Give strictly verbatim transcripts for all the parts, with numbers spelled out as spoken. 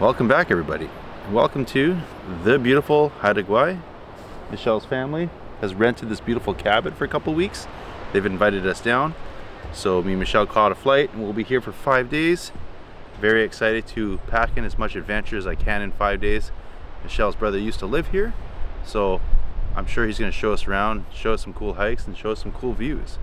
Welcome back, everybody. Welcome to the beautiful Haida Gwaii. Michelle's family has rented this beautiful cabin for a couple weeks. They've invited us down. So me and Michelle caught a flight and we'll be here for five days. Very excited to pack in as much adventure as I can in five days. Michelle's brother used to live here, so I'm sure he's going to show us around, show us some cool hikes, and show us some cool views.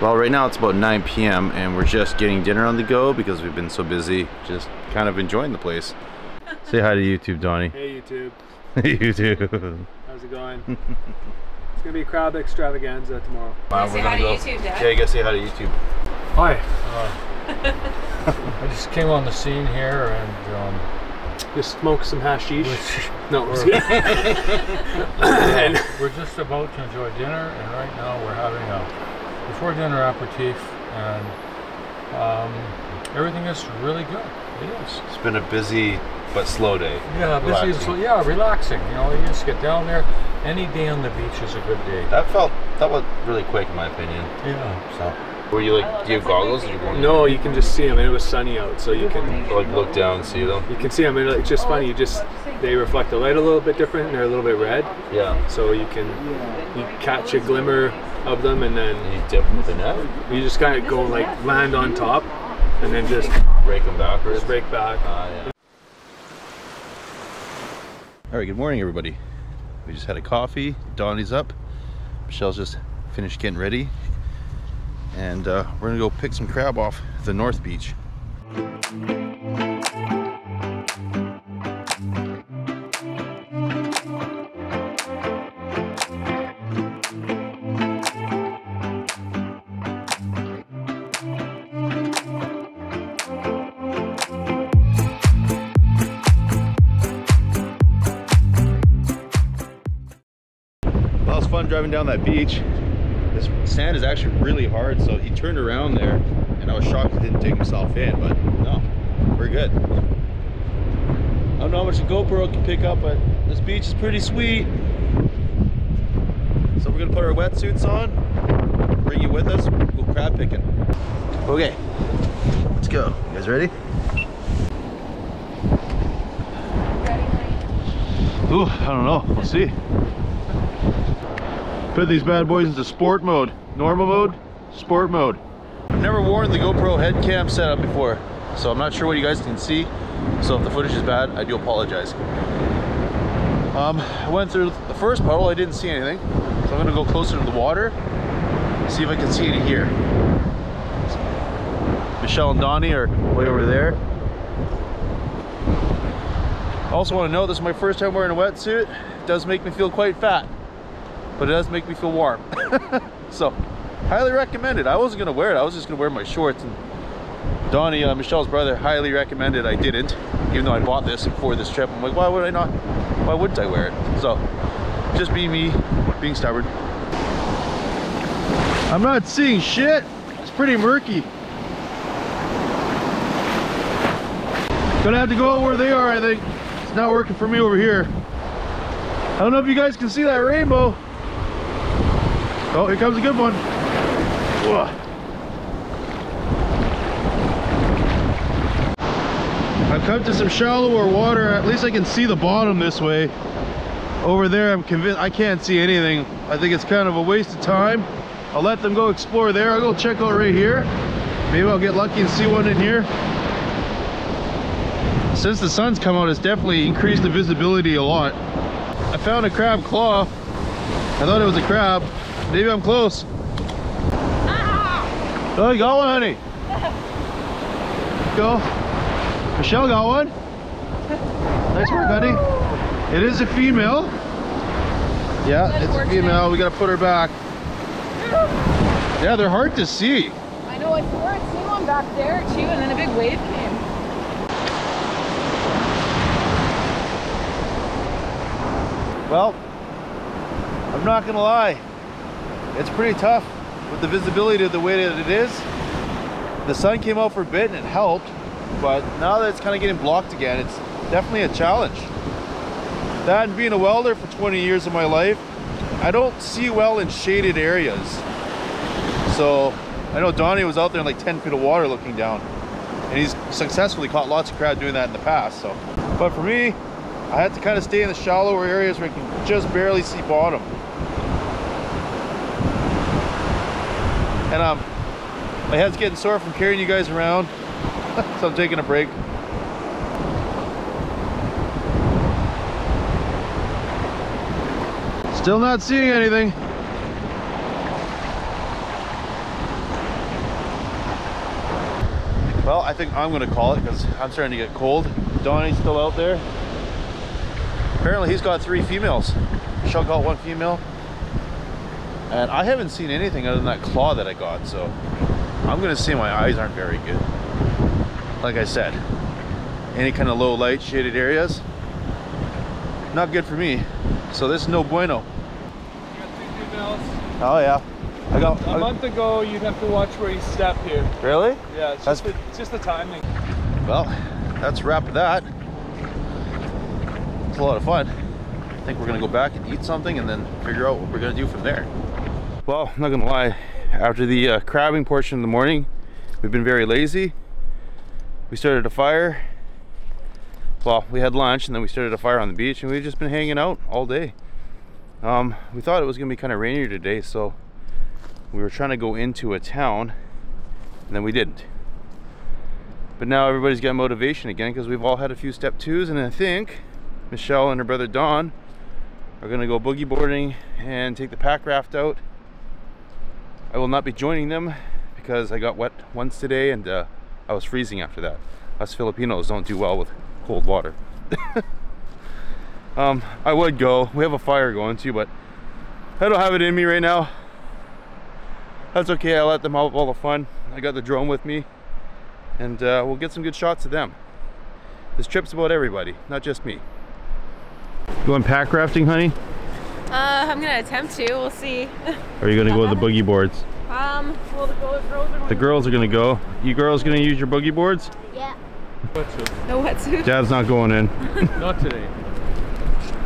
Well, right now it's about nine P M and we're just getting dinner on the go because we've been so busy just kind of enjoying the place. Say hi to YouTube, Donnie. Hey, YouTube. Hey, YouTube. How's it going? It's going to be a crab extravaganza tomorrow. Wow, say hi to go. YouTube, Dad. Yeah, you got to say hi to YouTube. Hi. Uh, I just came on the scene here and... Um, just smoke some hashish. No, we're, and we're just about to enjoy dinner, and right now we're having a before dinner aperitif, and um, everything is really good. It is. It's been a busy but slow day. Yeah, busy and slow. Yeah, relaxing. You know, you just get down there. Any day on the beach is a good day. That felt that was really quick, in my opinion. Yeah. So. Were you like, do you have goggles? Or you going no, you can just see them, and it was sunny out, so you can like look down and see them. You can see them, and it's just funny. You just they reflect the light a little bit different, and they're a little bit red. Yeah. So you can you catch a glimmer of them, and then and you dip them with a net. You just kind of go like land on top, and then just break them backwards. Just break back. Uh, yeah. All right. Good morning, everybody. We just had a coffee. Donnie's up. Michelle's just finished getting ready. And uh, we're gonna go pick some crab off the North Beach. Well, it's fun driving down that beach. This sand is actually really hard, so he turned around there and I was shocked he didn't dig himself in, but no, we're good. I don't know how much the GoPro can pick up, but this beach is pretty sweet. So we're gonna put our wetsuits on, bring you with us, we'll go crab picking. Okay, let's go. You guys ready? Ready, honey? Ooh, I don't know, we'll see. Put these bad boys into sport mode. Normal mode, sport mode. I've never worn the GoPro head cam setup before, so I'm not sure what you guys can see. So if the footage is bad, I do apologize. Um, I went through the first puddle, I didn't see anything. So I'm gonna go closer to the water, see if I can see it here. Michelle and Donnie are way over there. I also wanna know this is my first time wearing a wetsuit. It does make me feel quite fat. But it does make me feel warm. So, highly recommended. I wasn't gonna wear it, I was just gonna wear my shorts. And Donnie, uh, Michelle's brother, highly recommended I didn't, even though I bought this for this trip. I'm like, why would I not? Why wouldn't I wear it? So, just be me, being stubborn. I'm not seeing shit. It's pretty murky. Gonna have to go out where they are, I think. It's not working for me over here. I don't know if you guys can see that rainbow. Oh, here comes a good one. Whoa. I've come to some shallower water. At least I can see the bottom this way. Over there, I'm convinced I can't see anything. I think it's kind of a waste of time. I'll let them go explore there. I'll go check out right here. Maybe I'll get lucky and see one in here. Since the sun's come out, it's definitely increased the visibility a lot. I found a crab claw. I thought it was a crab. Maybe I'm close. Ah! Oh, you got one, honey. Go. Michelle got one. Nice work, honey. It is a female. Yeah, it's a female. We gotta put her back. Yeah, they're hard to see. I know, I swore I'd seen one back there too, and then a big wave came. Well, I'm not gonna lie. It's pretty tough with the visibility of the way that it is. The sun came out for a bit and it helped, but now that it's kind of getting blocked again, it's definitely a challenge. That and being a welder for twenty years of my life, I don't see well in shaded areas. So I know Donnie was out there in like ten feet of water looking down, and he's successfully caught lots of crab doing that in the past. So, but for me, I have to kind of stay in the shallower areas where I can just barely see bottom. And um, my head's getting sore from carrying you guys around, so I'm taking a break. Still not seeing anything. Well, I think I'm gonna call it because I'm starting to get cold. Donnie's still out there. Apparently he's got three females. Michelle got one female. And I haven't seen anything other than that claw that I got, so I'm gonna say my eyes aren't very good. Like I said, any kind of low light shaded areas, not good for me. So this is no bueno. You got two females. Oh yeah. I got a month ago. You'd have to watch where you step here. Really? Yeah. It's just, that's, the, it's just the timing. Well, that's a wrap of that. It's a lot of fun. I think we're gonna go back and eat something and then figure out what we're gonna do from there. Well, I'm not gonna lie, after the uh, crabbing portion of the morning, we've been very lazy. We started a fire. Well, we had lunch and then we started a fire on the beach, and we've just been hanging out all day. Um, we thought it was gonna be kind of rainier today, so we were trying to go into a town, and then we didn't. But now everybody's got motivation again because we've all had a few step twos, and I think Michelle and her brother Don are gonna go boogie boarding and take the pack raft out. I will not be joining them because I got wet once today, and uh, I was freezing after that. Us Filipinos don't do well with cold water. um, I would go. We have a fire going too, but I don't have it in me right now. That's okay. I let them have all the fun. I got the drone with me, and uh, we'll get some good shots of them. This trip's about everybody, not just me. Going pack rafting, honey? Uh, I'm gonna attempt to. We'll see. Or are you gonna go with the boogie boards? Um, well, the girls are gonna go. The girls are gonna go. You girls gonna use your boogie boards? Yeah. Wetsuit. No wetsuit. Dad's not going in. Not today.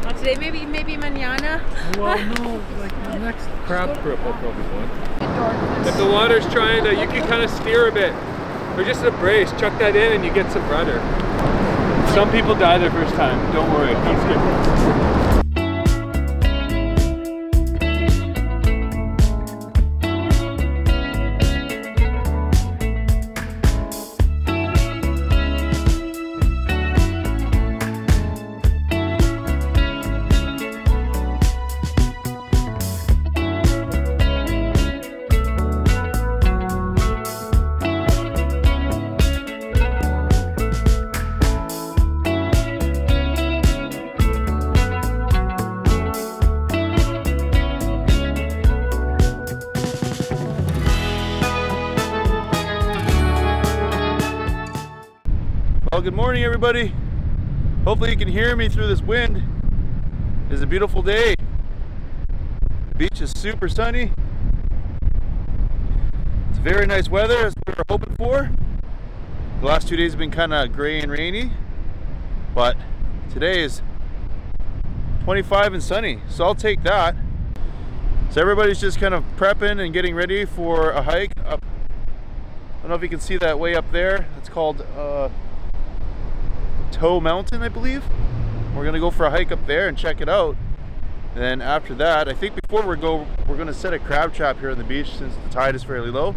Not today. Maybe, maybe mañana. Well, no, like the next crab trip, I'll probably go. If the water's trying to, you can kind of steer a bit, or just a brace. Chuck that in, and you get some rudder. Some people die their first time. Don't worry, it comes good. Good morning, everybody. Hopefully you can hear me through this wind. It's a beautiful day. The beach is super sunny. It's very nice weather, as we were hoping for. The last two days have been kind of gray and rainy, But today is twenty-five and sunny, so I'll take that. So everybody's just kind of prepping and getting ready for a hike up. I don't know if you can see that way up there. It's called uh, Tow Mountain, I believe. We're gonna go for a hike up there and check it out. And then after that, I think before we go, we're gonna set a crab trap here on the beach since the tide is fairly low.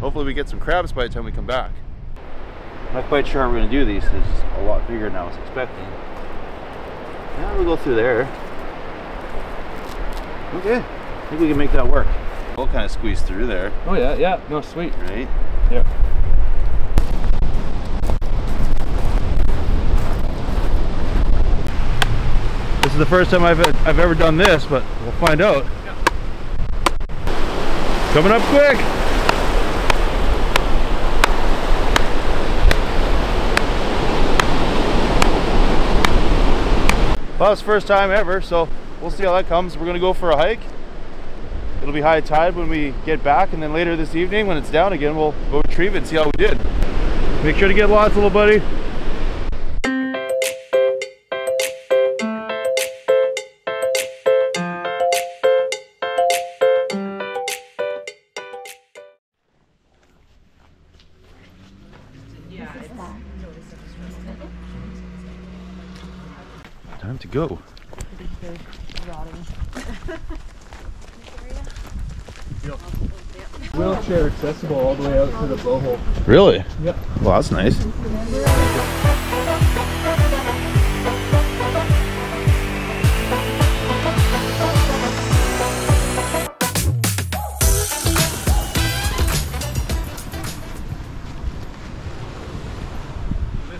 Hopefully we get some crabs by the time we come back. I'm not quite sure how we're gonna do these. It's a lot bigger than I was expecting. Yeah, we'll go through there. Okay, I think we can make that work. We'll kind of squeeze through there. Oh yeah, yeah, no, sweet. Right? Yeah. This is the first time I've, I've ever done this, but we'll find out. Yeah. Coming up quick! Well, it's first time ever, so we'll see how that comes. We're gonna go for a hike. It'll be high tide when we get back, and then later this evening when it's down again, we'll go retrieve it and see how we did. Make sure to get lots, little buddy. Time to go. Wheelchair accessible all the way out to the blowhole. Really? Yep. Well, that's nice. This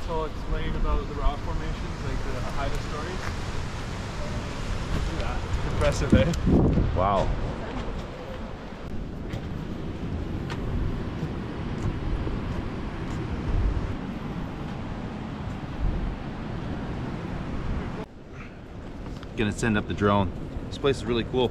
will explain about the rock formations, like the Haida stories. Yeah, impressive, eh? Wow. Gonna send up the drone. This place is really cool.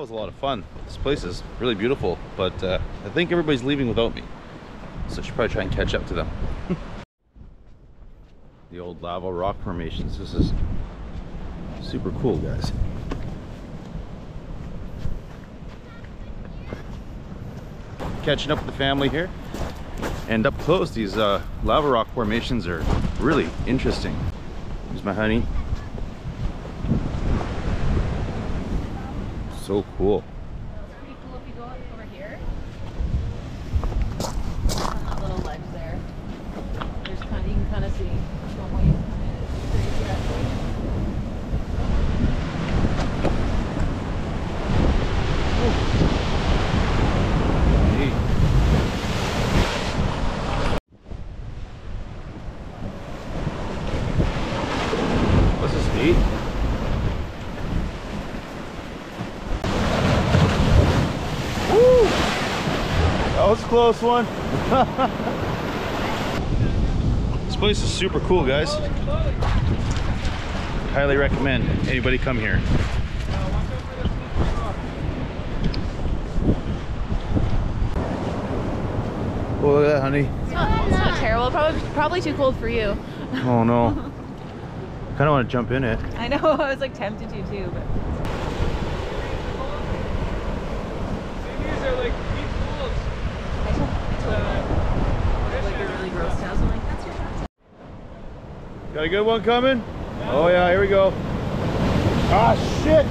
Was a lot of fun. This place is really beautiful, but uh, I think everybody's leaving without me, so I should probably try and catch up to them. The old lava rock formations. This is super cool, guys. Catching up with the family here, and up close these uh, lava rock formations are really interesting. Here's my honey. So cool. It's pretty cool if you go over here. On that little ledge there. There's kind of, you can kind of see one way. It's crazy actually. Ooh. Neat. This is neat. That was a close one. This place is super cool, guys. Highly recommend anybody come here. honey? It's not, it's not terrible. Probably, probably too cold for you. Oh no. I kind of want to jump in it. I know. I was like tempted to too, but. Got a good one coming? No. Oh yeah, here we go. Ah shit!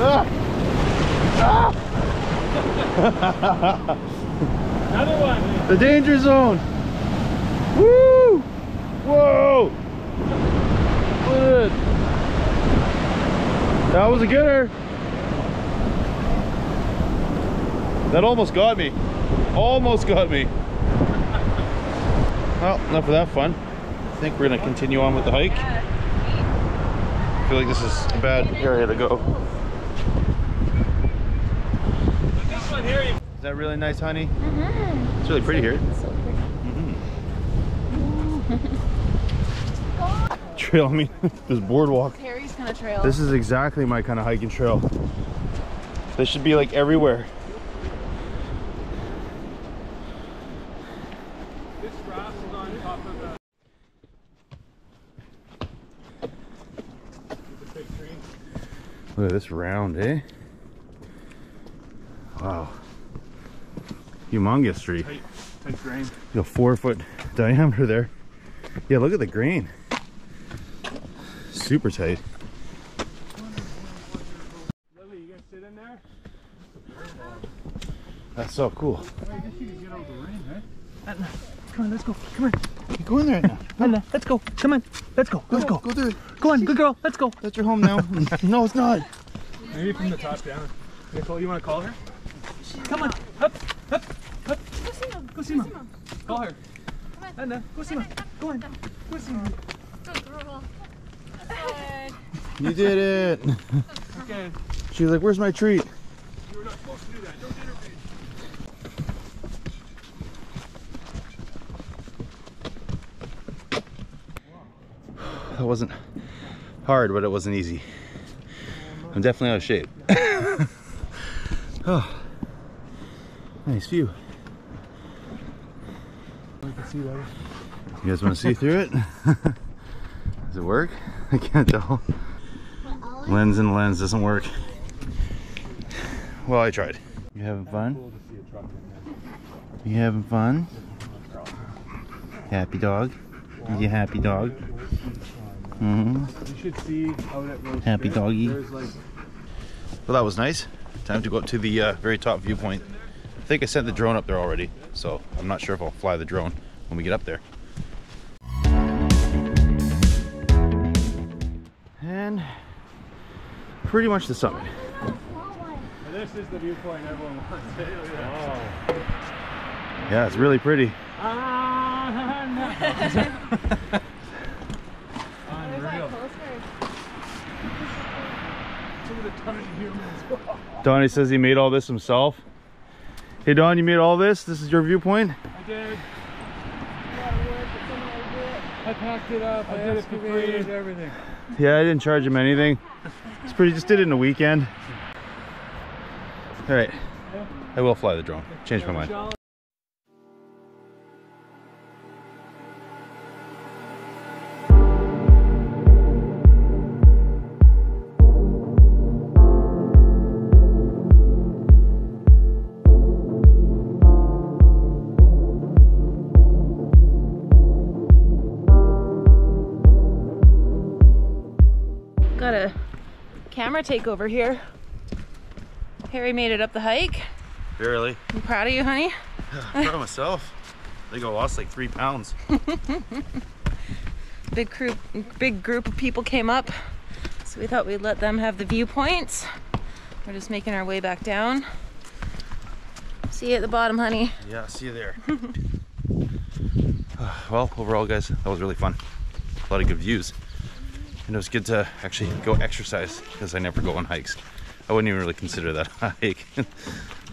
Ah. Ah. Another one. The danger zone. Woo! Whoa! Good. That was a gooder. That almost got me. Almost got me. Well, enough of that fun. I think we're gonna continue on with the hike. I feel like this is a bad area to go. Is that really nice, honey? Mm-hmm. It's really pretty here. It's so pretty. Mm-hmm. Trail, I mean, this boardwalk. Harry's kind of trail. This is exactly my kind of hiking trail. This should be like everywhere. Look at this round, eh? Wow. Humongous tree. Tight, tight grain. You know, four foot diameter there. Yeah, look at the grain. Super tight. Lily, you guys sit in there? That's so cool. I guess you can get out the rain, right? Come on, let's go. Come on. You go in there now. Go. Let's go. Come on. Let's go. Let's go. Go, go, there. Go on, good girl. Let's go. That's your home now. No, it's not. Maybe from the top down. You want to call her? Come on. Up, up, up. Go see mom. Go see mom. Call her. Come on. Go see mom. Go on. Go see mom. Good girl. You did it. Okay. She's like, where's my treat? You were not supposed to do that. Don't intervene. That wasn't hard, but it wasn't easy. I'm definitely out of shape. Oh, nice view. You guys want to see through it? Does it work? I can't tell. Lens and lens doesn't work. Well, I tried. You having fun? You having fun? Happy dog? You happy dog? Mm-hmm. You should see out at Rose Happy Street. Doggy. Like... Well, that was nice. Time to go up to the uh, very top viewpoint. I think I sent the drone up there already, so I'm not sure if I'll fly the drone when we get up there. And pretty much the summit. This is the viewpoint everyone wants. Yeah, it's really pretty. Ah, no. Donnie says he made all this himself. Hey Don, you made all this? This is your viewpoint? I did. I packed it up. I, I did it for free. Everything. Yeah, I didn't charge him anything. It's pretty. Just did it in a weekend. All right. I will fly the drone. Changed my mind. Camera takeover here. Harry made it up the hike. Barely. I'm proud of you, honey. I'm proud of myself. I think I lost like three pounds. Big group, big group of people came up, so we thought we'd let them have the viewpoints. We're just making our way back down. See you at the bottom, honey. Yeah, see you there. Well, overall, guys, that was really fun. A lot of good views. And it was good to actually go exercise because I never go on hikes. I wouldn't even really consider that a hike.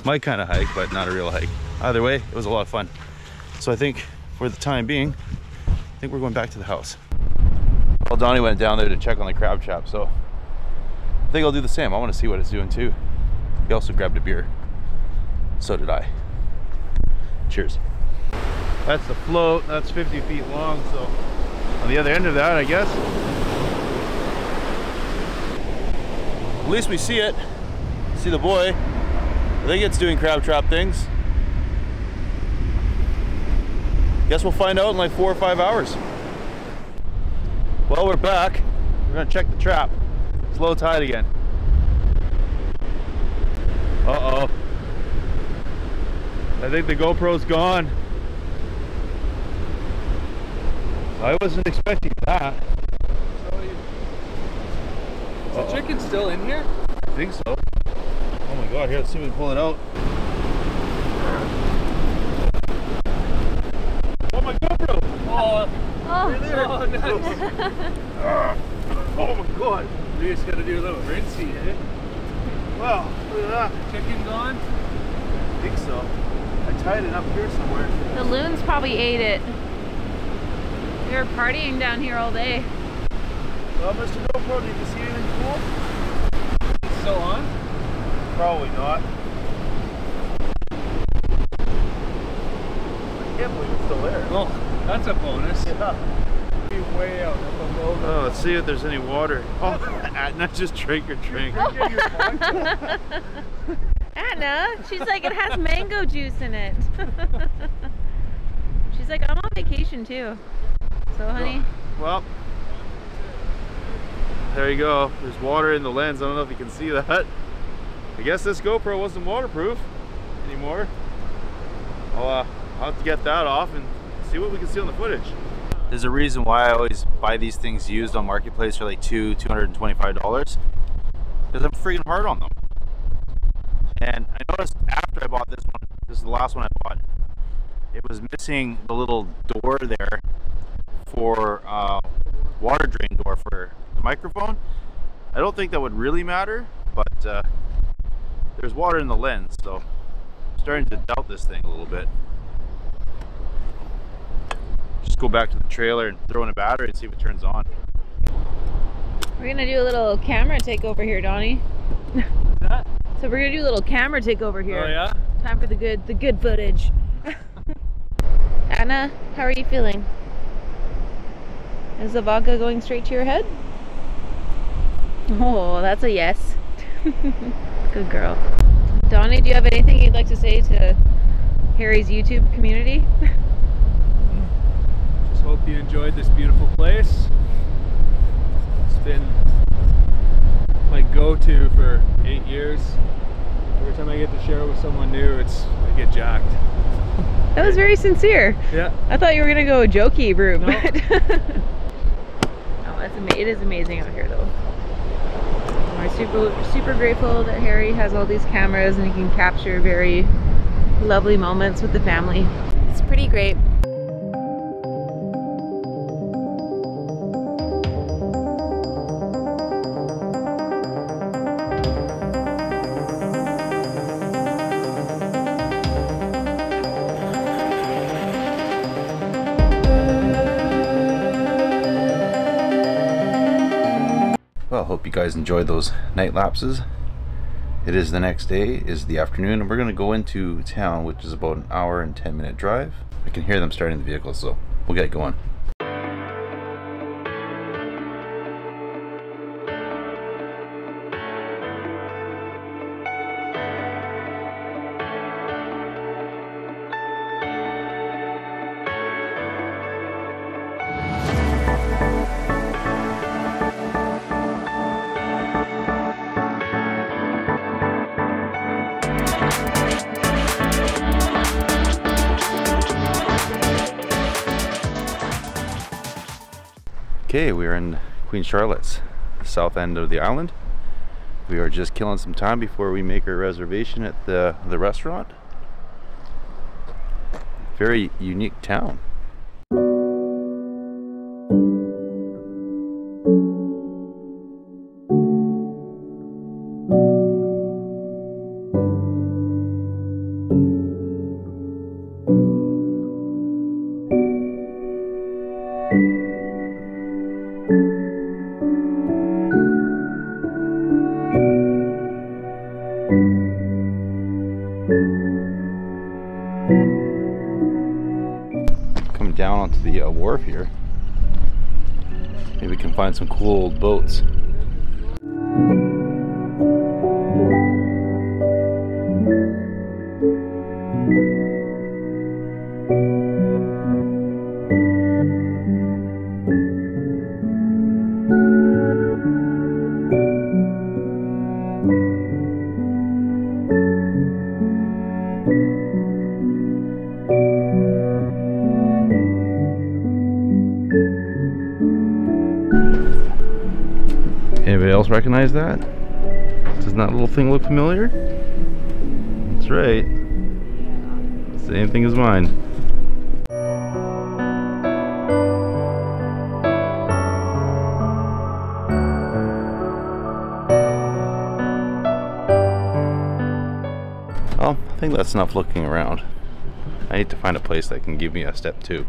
My kind of hike, but not a real hike. Either way, it was a lot of fun. So I think for the time being, I think we're going back to the house. Well, Donnie went down there to check on the crab trap, so I think I'll do the same. I want to see what it's doing too. He also grabbed a beer. So did I. Cheers. That's the float. That's fifty feet long, so on the other end of that, I guess. At least we see it. See the boy. I think it's doing crab trap things. Guess we'll find out in like four or five hours. Well, we're back. We're gonna check the trap. It's low tide again. Uh-oh. I think the GoPro's gone. I wasn't expecting that. So you... Is uh-oh. The chicken still in here? I think so. Oh my god, here, let's see if we can pull it out. Oh my GoPro! Oh, oh, there. Oh nice! Oh my god! We just gotta do a little rinsey, eh? Wow, look at that. Chicken gone? I think so. I tied it up here somewhere. The loons probably ate it. They were partying down here all day. Well, Mister GoPro, did you see anything cool? It's still on? Probably not. I can't believe it's still there. Oh, that's a bonus. Yeah. Be way out below. Oh, let's see if there's any water. Oh, Adna just drank her drink. Oh. Adna, she's like, it has mango juice in it. She's like, I'm on vacation too. So, honey. Well, there you go. There's water in the lens. I don't know if you can see that. I guess this GoPro wasn't waterproof anymore. I'll, uh, I'll have to get that off and see what we can see on the footage. There's a reason why I always buy these things used on Marketplace for like two, two hundred twenty-five dollars. Because I'm freaking hard on them. And I noticed after I bought this one, this is the last one I bought, it was missing the little door there for uh, water drain door for the microphone. I don't think that would really matter, but uh, there's water in the lens, so I'm starting to doubt this thing a little bit. Just go back to the trailer and throw in a battery and see if it turns on. We're gonna do a little camera takeover here, Donnie. What's that? So we're gonna do a little camera takeover here. Oh yeah? Time for the good, the good footage. Anna, how are you feeling? Is the vodka going straight to your head? Oh, that's a yes. Good girl. Donnie, do you have anything you'd like to say to Harry's YouTube community? Just hope you enjoyed this beautiful place. It's been my go-to for eight years. Every time I get to share it with someone new, it's I get jacked. That was very sincere. Yeah. I thought you were gonna go jokey, Brew. No. But oh, that's ama it is amazing out here, though. We're super, super grateful that Harry has all these cameras and he can capture very lovely moments with the family. It's pretty great. Well, hope you guys enjoyed those night lapses. It is the next day, is the afternoon, and we're gonna go into town, which is about an hour and ten minute drive. I can hear them starting the vehicle, so we'll get going. Okay, we are in Queen Charlotte's, the south end of the island. We are just killing some time before we make our reservation at the, the restaurant. Very unique town. down onto the uh, wharf here. Maybe we can find some cool old boats. Anybody else recognize that? Doesn't that little thing look familiar? That's right. Same thing as mine. Well, I think that's enough looking around. I need to find a place that can give me a step two.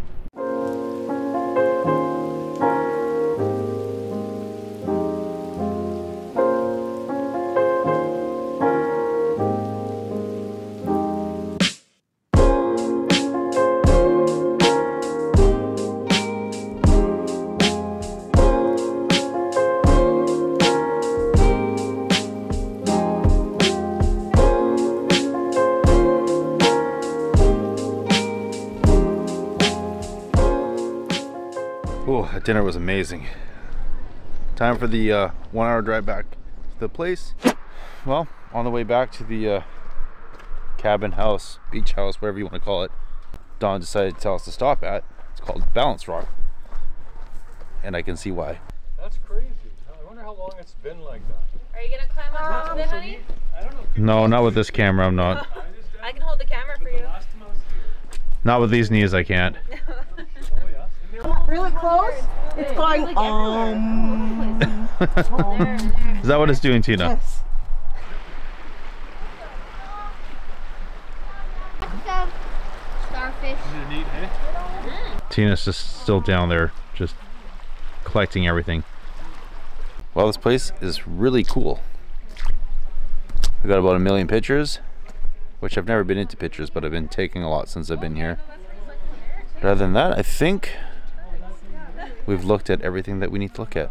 Oh, that dinner was amazing. Time for the uh, one hour drive back to the place. Well, on the way back to the uh, cabin house, beach house, whatever you want to call it, Don decided to tell us to stop at. It's called Balance Rock. And I can see why. That's crazy. I wonder how long it's been like that. Are you going to climb on top of it, honey? I don't know. No, not with this camera, I'm not. I can hold the camera for you. Not with these knees, I can't. Really close? It's going, like, um... Is that what it's doing, Tina? Yes. Starfish. Tina's just still down there, just collecting everything. Well, this place is really cool. I've got about a million pictures, which I've never been into pictures, but I've been taking a lot since I've been here. But other than that, I think we've looked at everything that we need to look at.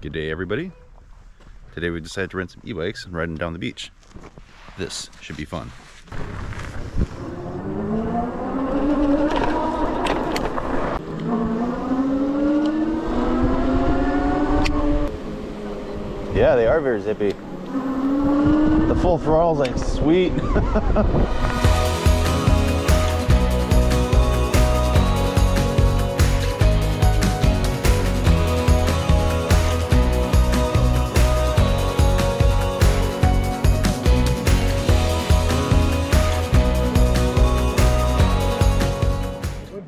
Good day, everybody. Today we decided to rent some e-bikes and ride them down the beach. This should be fun. Yeah, they are very zippy. The full throttle's like sweet. Wood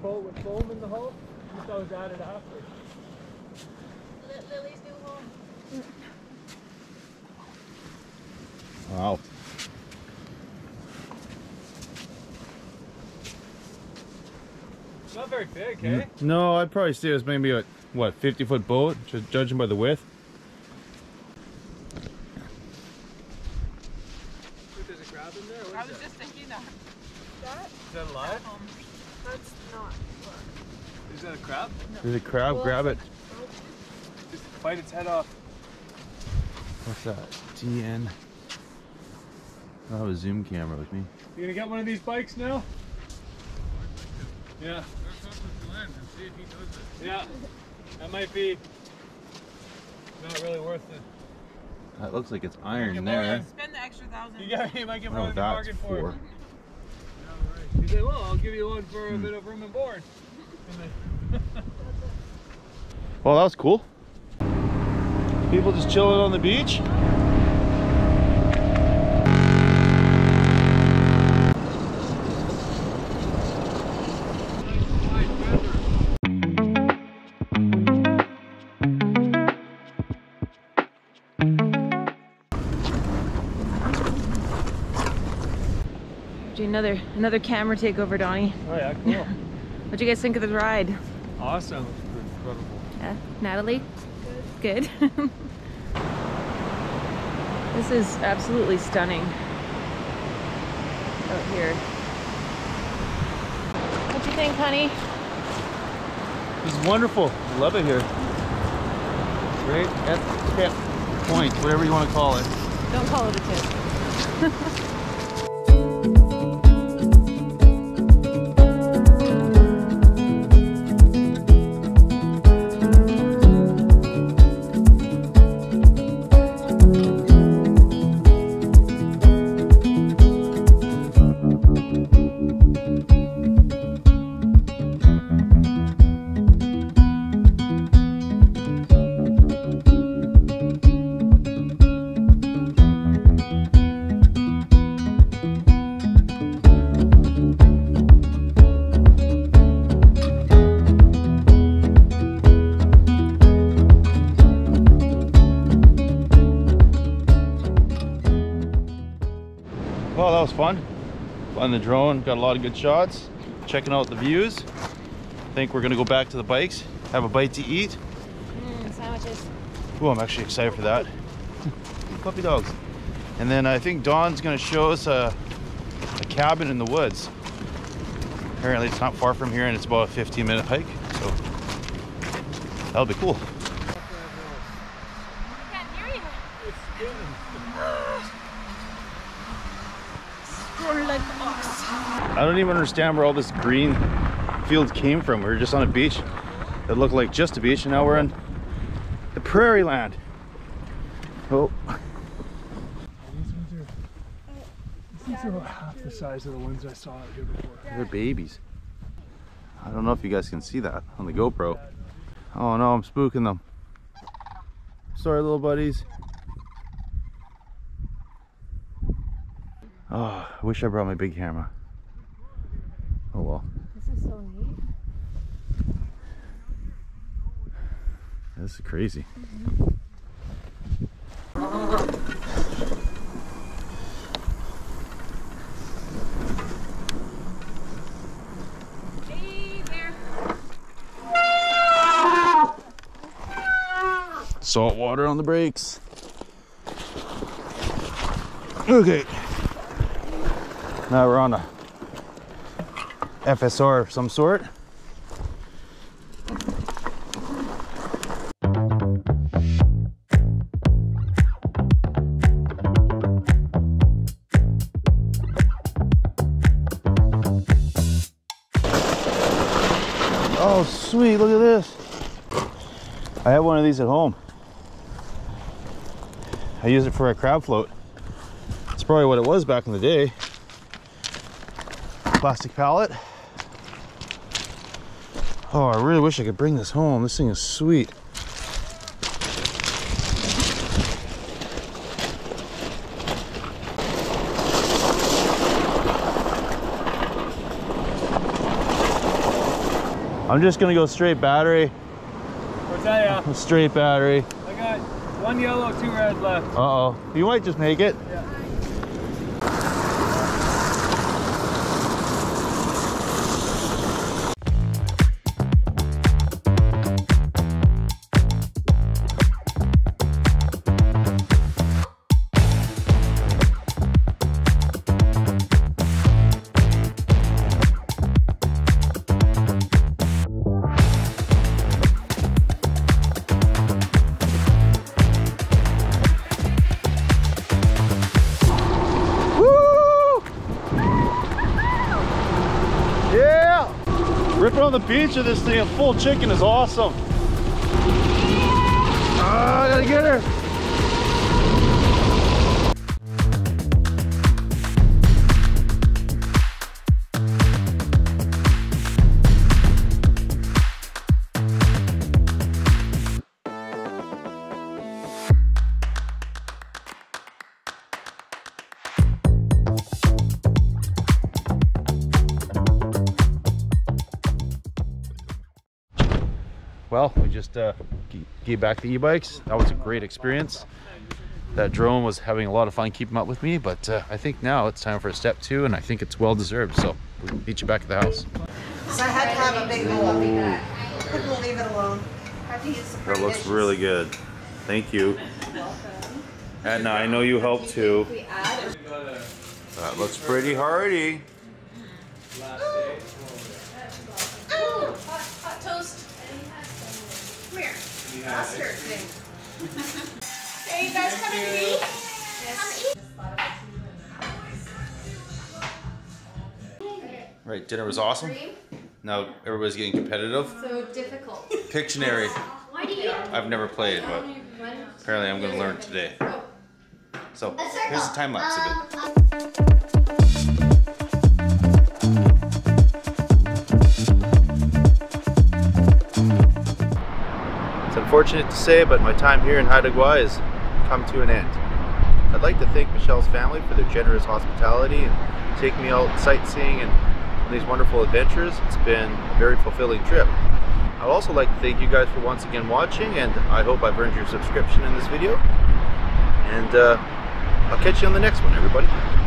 boat with foam in the hull? I thought it was added after. Lily's new home. Wow. It's not very big, eh? No, I'd probably say it's maybe a, what, fifty foot boat, just judging by the width. Wait, there's a crab in there? What I was that? Just thinking that. That? Is that alive? Um, that's not alive. Is that a crab? No. There's a crab, well, grab it. Just bite its head off. What's that? D N. I have a zoom camera with me. You gonna get one of these bikes now? Yeah. Yeah. That might be not really worth it. That looks like it's iron there. Spend the extra thousand. Yeah, you might get more than you bargained for. Yeah, right. You say, well, I'll give you one for a hmm. bit of room and board. And then well, that was cool. People just chilling on the beach. Another another camera takeover, Donnie. Oh yeah, cool. What'd you guys think of the ride? Awesome. Incredible. Yeah. Natalie? Good. Good. This is absolutely stunning out here. What do you think, honey? This is wonderful. I love it here. It's right at the tip point, whatever you want to call it. Don't call it a tip. Well, that was fun. Flying the drone, got a lot of good shots, checking out the views. I think we're gonna go back to the bikes, have a bite to eat. Mm, sandwiches. Oh, I'm actually excited for that. Puppy dogs. And then I think Dawn's gonna show us a, a cabin in the woods. Apparently it's not far from here and it's about a fifteen minute hike, so that'll be cool. I don't even understand where all this green field came from. We were just on a beach that looked like just a beach, and now we're in the prairie land. Oh. These ones are, these ones are about half the size of the ones I saw out here before. They're babies. I don't know if you guys can see that on the GoPro. Oh no, I'm spooking them. Sorry, little buddies. Oh, I wish I brought my big camera. Oh well. This is so neat. This is crazy. Mm-hmm. Hey there. Salt water on the brakes. Okay. Now we're on a F S R of some sort. Oh sweet, look at this. I have one of these at home. I use it for a crab float. It's probably what it was back in the day. Plastic pallet. Oh, I really wish I could bring this home. This thing is sweet. I'm just gonna go straight battery. What's that, yeah? Straight battery. I got one yellow, two red left. Uh-oh. You might just make it. Yeah. On the beach of this thing, a full chicken is awesome. Ah, I gotta get her. Well, we just uh, gave back the e-bikes. That was a great experience. That drone was having a lot of fun keeping up with me, but uh, I think now it's time for a step two, and I think it's well deserved. So we'll meet you back at the house. So I had to have a big bowl. I couldn't leave it alone. That looks really good. Thank you. You're welcome. And I know you helped too. That looks pretty hearty. Ooh. Ooh. Hot, hot toast. Come here. Mustard thing. Hey, you guys come and eat? Yes. Come eat. Right, dinner was awesome. Now everybody's getting competitive. So difficult. Pictionary. Why do you? I've never played, but apparently I'm going to learn today. So here's a time lapse of it. It's unfortunate to say, but my time here in Haida Gwaii has come to an end. I'd like to thank Michelle's family for their generous hospitality and taking me out sightseeing and these wonderful adventures. It's been a very fulfilling trip. I'd also like to thank you guys for once again watching, and I hope I've earned your subscription in this video. And uh, I'll catch you on the next one, everybody.